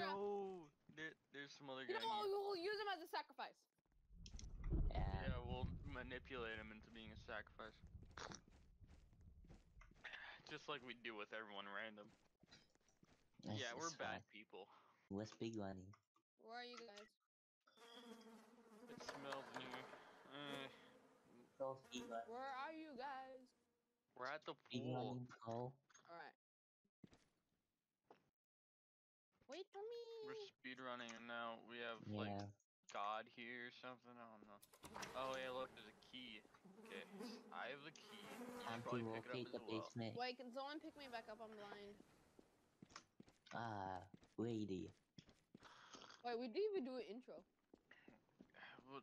No, there's some other guy. No, we'll use him as a sacrifice. Yeah, we'll manipulate him into being a sacrifice. Just like we do with everyone random. Nice, yeah, we're bad people. Let's be gliding. Where are you guys? It smells new. Where are you guys? We're at the pool. Alright. Wait for me! We're speedrunning and now we have like God here or something, I don't know. Oh yeah, look, there's a key. Okay, I have the key. Time to locate the basement. Wait, can someone pick me back up? I'm blind. Ah, lady. Wait, we didn't even do an intro. Well,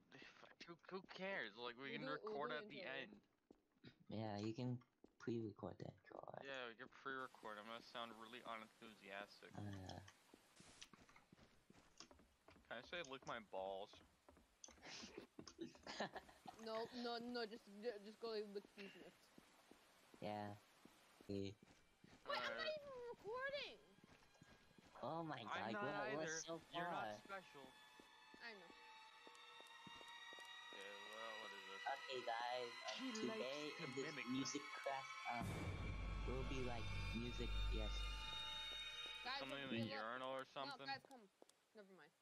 who cares? Like, we can record at the end. Yeah, you can pre-record the intro. Right? Yeah, we can pre-record. I'm gonna sound really unenthusiastic. Can I say lick my balls? No, no, no, just go lick these nuts. Yeah. Wait, I'm not even recording! Oh my god, I'm not either. We're so far. You're not special. I know. Okay, well, what is this? Okay guys, today in this music class, we'll be like, music, yes. Guys, something in the urinal or something? No, guys, come. Never mind.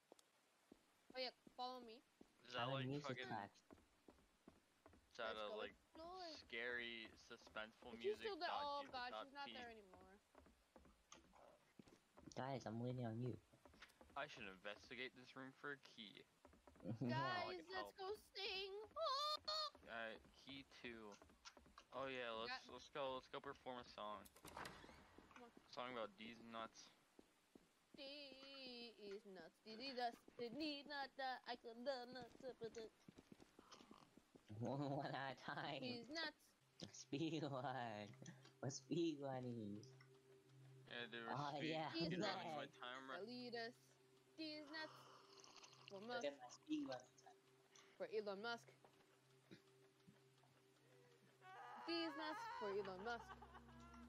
Oh yeah, follow me. Is that like fucking... Is that a like, scary, suspenseful music? Oh god, she's not there anymore. Guys, I'm waiting on you. I should investigate this room for a key. Guys, let's go sing. Alright, key 2. Oh yeah, let's go perform a song. A song about these nuts. These nuts, these nuts, these nuts. I can the nuts up with it. One at a time. These nuts. Speedrun. What's speedrunning? Yeah, dude, we're speedrunning my timer. Lead us. These nuts. For Musk. For Elon Musk. These nuts for Elon Musk.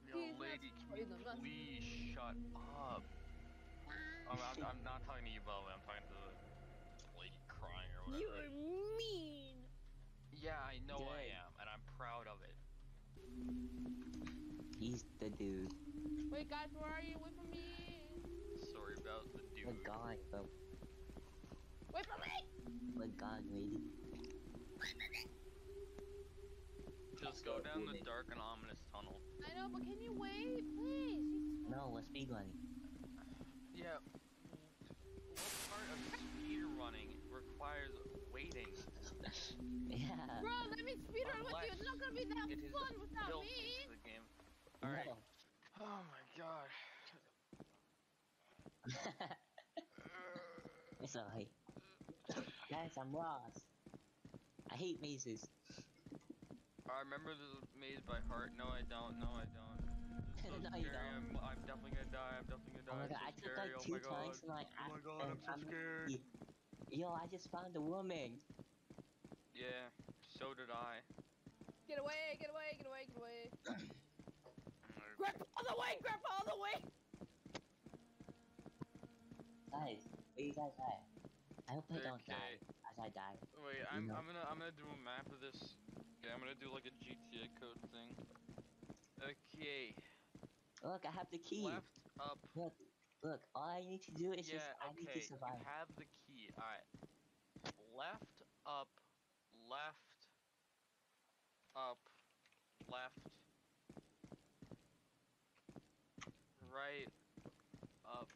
Yo, lady, can you please shut up? I'm not talking to you, Bobby. I'm talking to the lady crying or whatever. You're mean! Yeah, I know I am, and I'm proud of it. He's the dude. Wait, guys, where are you? Wait for me! Sorry about the dude. Oh, God, though. Wait for me! Oh, God, lady. Wait for me! Just go down the dark and ominous tunnel. I know, but can you wait? Please! No, let's be running. Yeah, what part of speedrunning requires waiting? Yeah. Bro, let me speedrun with you. It's not gonna be that fun without me. The game. All right. No. Oh my god. It's alright. Guys, I'm lost. I hate mazes. I remember the maze by heart. No, I don't. No, I don't. So no, you don't. I'm definitely gonna die. I'm definitely gonna die. Oh my god, I took like 2 times and like, oh my god, I'm so scared. Yo, I just found a woman. Yeah, so did I. Get away, get away, get away, get away. Grandpa, all the way, Grandpa, all the way. Guys, where you guys at? I hope I don't die as I die. Wait, I'm gonna do a map of this. Okay, I'm gonna do like a GTA code thing. Okay. Look, I have the key. Left, up. Look, look, all I need to do is I need to survive. You have the key. Alright. Left, up, left, up, left, right, up.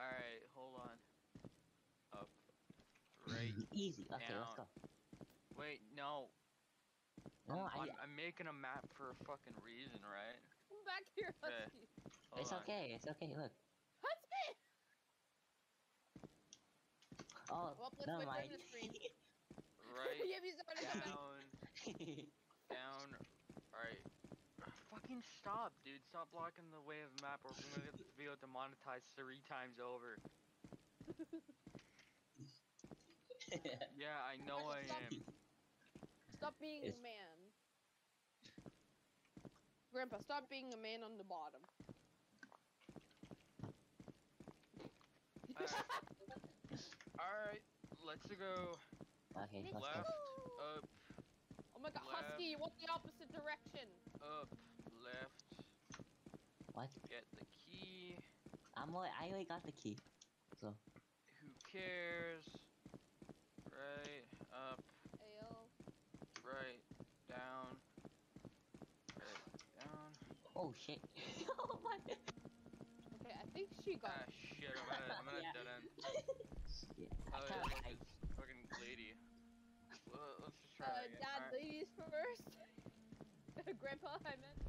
Alright, hold on. Up, right. Easy. Okay, let's go. Wait, no. No, I'm making a map for a fucking reason, right? I'm back here, Husky. Okay. It's okay, it's okay, look. Husky! Oh, well, no, my... Right, down, down, right. Fucking stop, dude. Stop blocking the way of the map or we're gonna get this video demonetized 3 times over. Yeah, I know I am. Stop being a man. Grandpa, stop being a man on the bottom. Alright, let's go. Okay, let's left, go. Up. Oh my god, left, Husky, you want the opposite direction? Up, left. What? Get the key. I already got the key. So. Who cares? Right, up. Ayo. Right, down. Right, down. Oh shit. Oh my. Okay, I think she got. Ah shit, I'm gonna yeah. Dead end. Shit. Oh yeah, like this fucking lady. Well, let's just try again. Dad, right. Ladies first. Grandpa, I meant.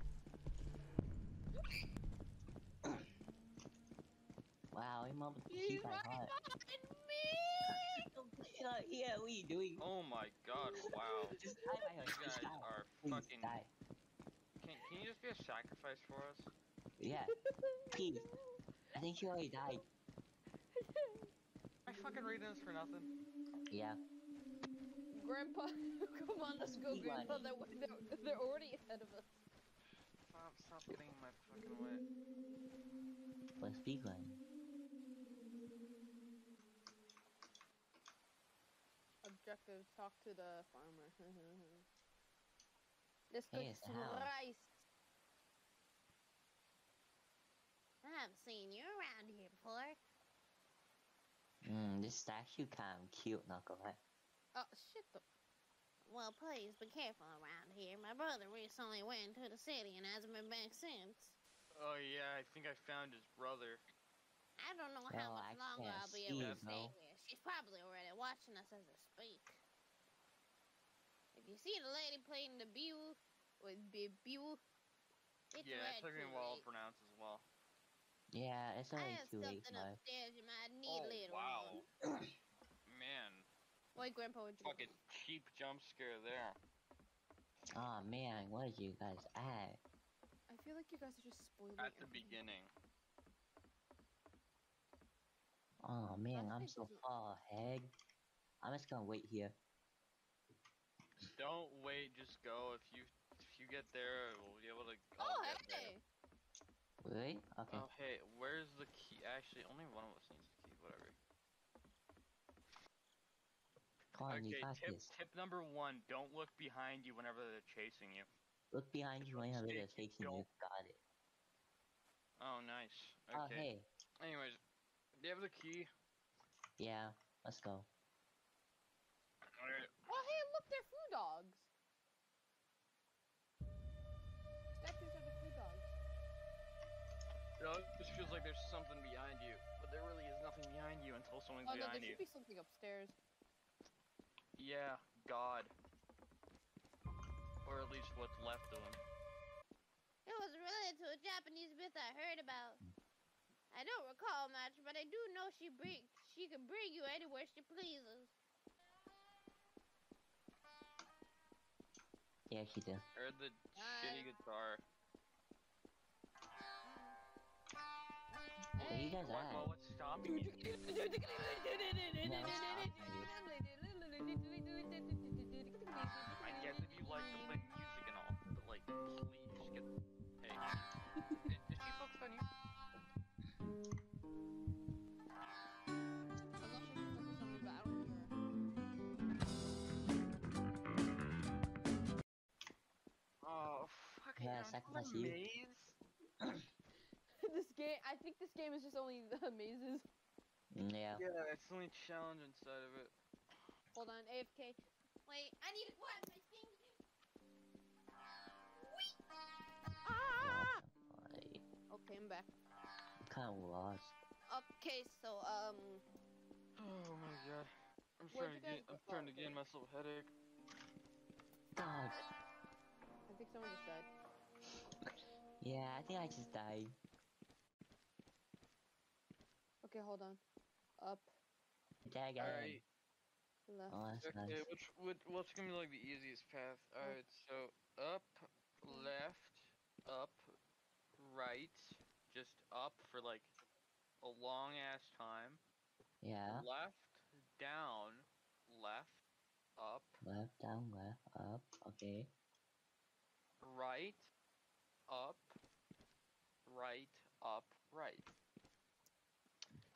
Wow, he mumbled the keys like hot. Yeah, what are you doing? Oh my god, wow. Just die, you guys are fucking... Die. Can you just be a sacrifice for us? Yeah. Please. I think you already died. Am I fucking reading this for nothing? Yeah. Grandpa, come on, let's go, Grandpa. They're already ahead of us. Stop getting in my fucking way. Let's be Glenn. Objective, talk to the farmer. Let's cook some rice. I haven't seen you around here before. This statue kind of cute, Knucklehead. Oh, shit the... Well, please be careful around here. My brother recently went into the city and hasn't been back since. Oh yeah, I think I found his brother. I don't know how much longer I'll be able to stay here. She's probably already watching us as I speak. If you see the lady playing the bill with bill, it's red. It took me a while to pronounce as well. Yeah, it's only too late. I have something upstairs you might need later on. Oh wow, man! Wait, Grandpa, what'd you do? Fucking cheap jump scare there. Oh man, what did you guys at? I feel like you guys are just spoiling. At the beginning. Oh man, I'm so far ahead. I'm just gonna wait here. Don't wait, just go. If you get there, we'll be able to. Oh hey! Really? Okay. Oh hey, where's the key? Actually, only one of us needs the key. Whatever. Okay, tip number one: don't look behind you whenever they're chasing you. Look behind you whenever they're chasing you. Got it. Oh nice. Okay. Oh hey. Anyways. Do you have the key? Yeah, let's go. Alright. Oh hey, look, they're flu dogs! Statues are the flu dogs. You know, it just feels like there's something behind you, but there really is nothing behind you until someone's behind you. Oh no, there should be something upstairs. Yeah, God. Or at least what's left of him. It was related to a Japanese myth I heard about. I don't recall much, but I do know she can bring you anywhere she pleases. Yeah, she does. Heard the shitty guitar. Hey, you guys are. What's stopping you? I guess if you like to play music and all, but like, please get. Hey, is she focused on you? Oh fucking maze! This game, I think this game is just only the mazes. Yeah. Yeah, it's the only challenge inside of it. Hold on, AFK. Wait, I need one. I think. Wee! Ah! Okay, I'm back. I'm kind of lost. Okay, so oh my god, I'm trying to gain myself a headache. God. I think someone just died. Yeah, I think I just died. Okay, hold on. Up. Dang, alright. Left. Oh, that's nice. What's gonna be like the easiest path? Alright, so up, left, up, right, just up for like a long ass time. Yeah. Left, down, left, up. Left, down, left, up. Okay. Right, up, right, up, right.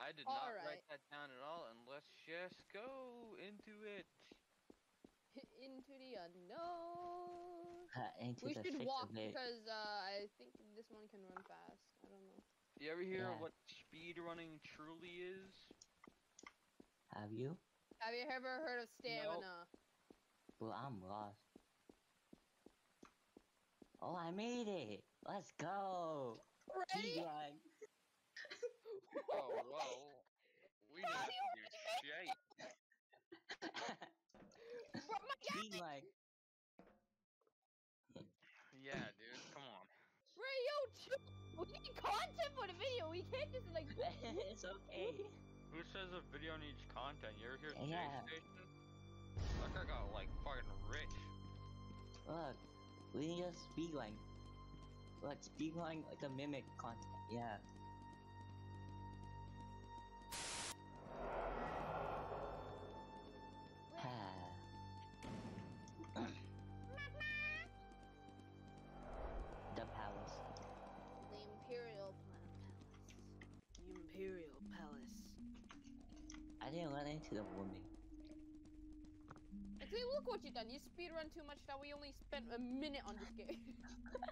I did all not write that down at all, and let's just go into it. Into the unknown. We should walk because I think this one can run fast. I don't know. Do you ever hear what speed running truly is? Have you? Have you ever heard of stamina? Nope. Well, I'm lost. Oh, I made it! Let's go! Ready? Oh, whoa. We need to do shit. Like... yeah, dude, come on. Ray, yo, we need content for the video. We can't just like. It's okay. Who says a video needs content? You ever hear J-Station? Fuck, I got like fucking rich. Look, we just speedline. Look, speedline like a mimic content. Yeah. The palace. The Imperial Palace. The Imperial Palace. I didn't run into the woman. Actually, look what you done. You speedrun too much that we only spent a minute on this game.